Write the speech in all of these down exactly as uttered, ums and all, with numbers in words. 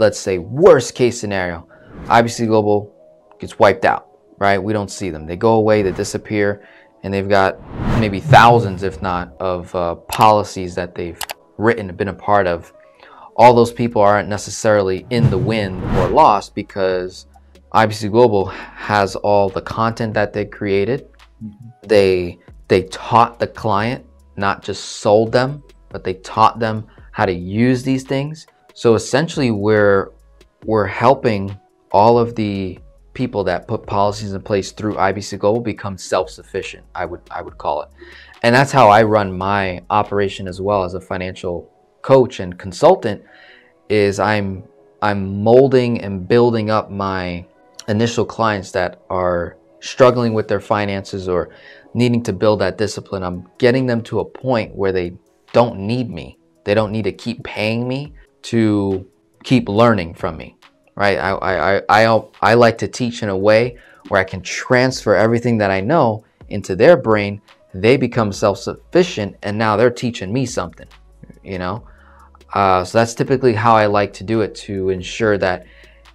let's say worst case scenario, I B C Global gets wiped out, right? We don't see them. They go away, they disappear, and they've got maybe thousands, if not, of uh, policies that they've written and been a part of. All those people aren't necessarily in the win or lost because I B C Global has all the content that they created. They, they taught the client, not just sold them, but they taught them how to use these things. So essentially we're, we're helping all of the people that put policies in place through I B C Global become self-sufficient, I would, I would call it. And that's how I run my operation as well as a financial coach and consultant, is I'm, I'm molding and building up my initial clients that are struggling with their finances or needing to build that discipline. I'm getting them to a point where they don't need me. They don't need to keep paying me to keep learning from me, right? I, I, I, I, I like to teach in a way where I can transfer everything that I know into their brain. They become self-sufficient and now they're teaching me something, you know? Uh, so that's typically how I like to do it, to ensure that,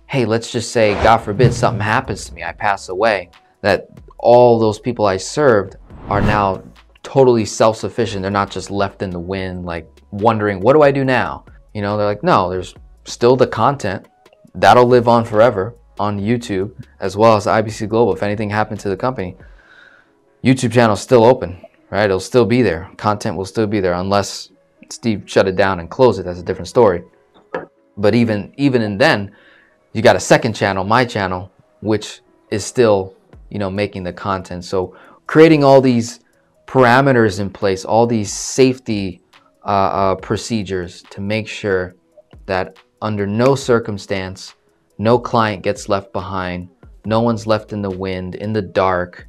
hey, let's just say, God forbid, something happens to me, I pass away, that all those people I served are now totally self-sufficient. They're not just left in the wind, like wondering, what do I do now? You know, they're like, no, there's still the content that'll live on forever on YouTube, as well as I B C Global. If anything happened to the company, YouTube channel's still open, right? It'll still be there. Content will still be there, unless Steve shut it down and closed it. That's a different story. But even, even and then, you got a second channel, my channel, which is still, you know, making the content. So creating all these parameters in place, all these safety uh, uh, procedures to make sure that under no circumstance, no client gets left behind. No one's left in the wind, in the dark.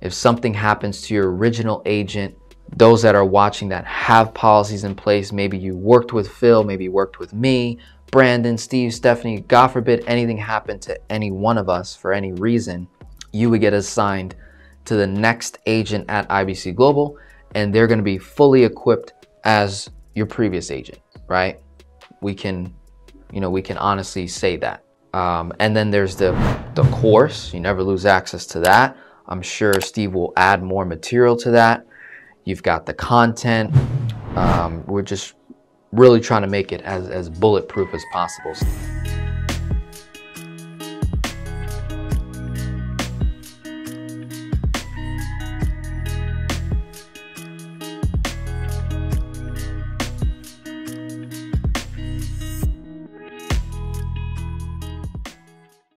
If something happens to your original agent, those that are watching that have policies in place, maybe you worked with Phil, maybe you worked with me, Brandon, Steve, Stephanie, God forbid anything happened to any one of us for any reason, you would get assigned to the next agent at I B C Global, and they're going to be fully equipped as your previous agent, right? We can, you know, we can honestly say that. Um, and then there's the, the course. You never lose access to that. I'm sure Steve will add more material to that. You've got the content. Um, we're just really trying to make it as, as bulletproof as possible.